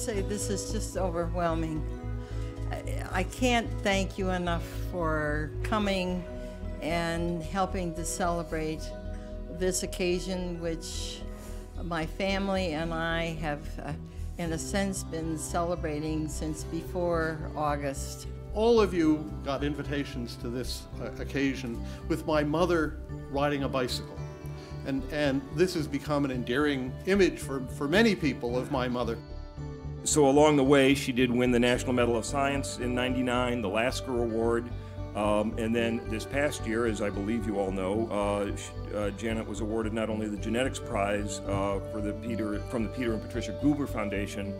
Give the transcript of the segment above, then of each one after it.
say this is just overwhelming. I can't thank you enough for coming and helping to celebrate this occasion, which my family and I have, in a sense, been celebrating since before August. All of you got invitations to this occasion, with my mother riding a bicycle. And this has become an endearing image for many people of my mother. So along the way, she did win the National Medal of Science in '99, the Lasker Award, and then this past year, as I believe you all know, Janet was awarded not only the Genetics Prize from the Peter and Patricia Guber Foundation,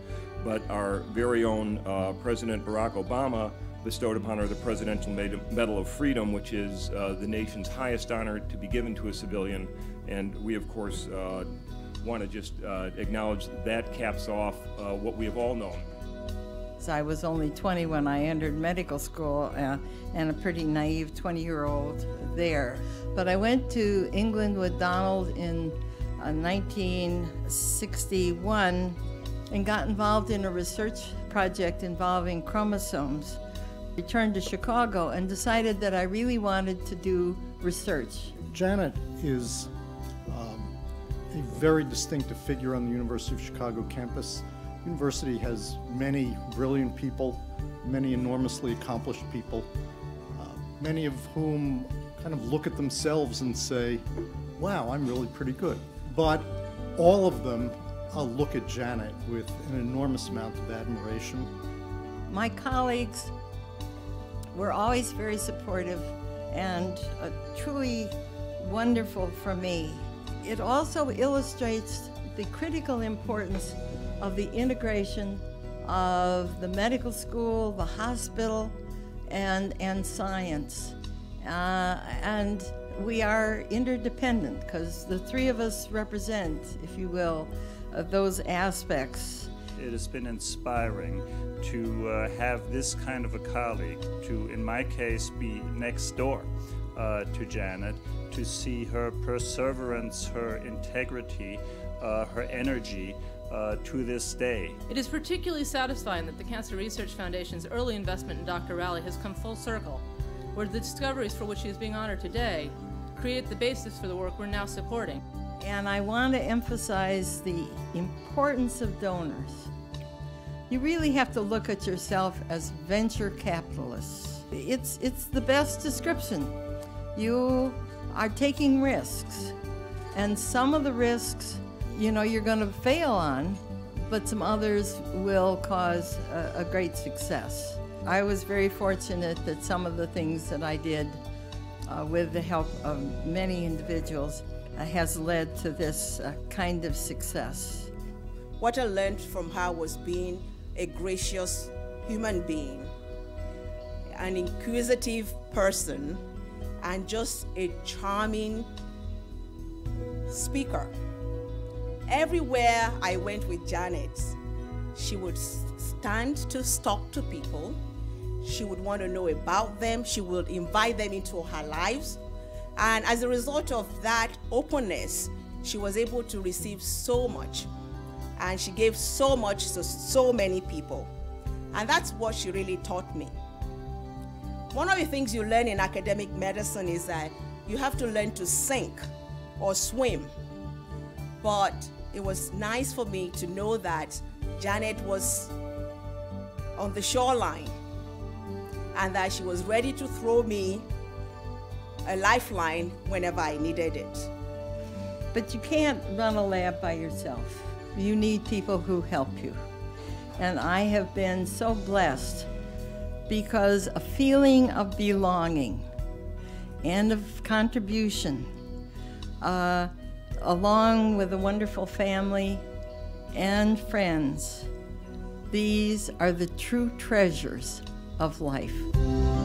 but our very own President Barack Obama bestowed upon her the Presidential Medal of Freedom, which is the nation's highest honor to be given to a civilian. And we, of course, want to just acknowledge that caps off what we have all known. I was only 20 when I entered medical school, and a pretty naive 20-year-old there. But I went to England with Donald in 1961 and got involved in a research project involving chromosomes. Returned to Chicago and decided that I really wanted to do research. Janet is a very distinctive figure on the University of Chicago campus. The university has many brilliant people, many enormously accomplished people, many of whom kind of look at themselves and say, wow, I'm really pretty good. But all of them look at Janet with an enormous amount of admiration. My colleagues were always very supportive and truly wonderful for me. It also illustrates the critical importance of the integration of the medical school, the hospital, and science. And we are interdependent because the three of us represent, if you will, those aspects. It has been inspiring to have this kind of a colleague, to, in my case, be next door to Janet, to see her perseverance, her integrity, her energy, to this day. It is particularly satisfying that the Cancer Research Foundation's early investment in Dr. Rowley has come full circle, where the discoveries for which she is being honored today create the basis for the work we're now supporting. And I want to emphasize the importance of donors. You really have to look at yourself as venture capitalists. It's the best description. You are taking risks, and some of the risks you know you're going to fail on, but some others will cause a great success. I was very fortunate that some of the things that I did with the help of many individuals has led to this kind of success. What I learned from her was being a gracious human being, an inquisitive person, and just a charming speaker. Everywhere I went with Janet, she would stand to talk to people. She would want to know about them. She would invite them into her lives. And as a result of that openness, she was able to receive so much. And she gave so much to so many people. And that's what she really taught me. One of the things you learn in academic medicine is that you have to learn to sink or swim. But it was nice for me to know that Janet was on the shoreline and that she was ready to throw me a lifeline whenever I needed it. But you can't run a lab by yourself. You need people who help you. And I have been so blessed because a feeling of belonging and of contribution, along with a wonderful family and friends. These are the true treasures of life.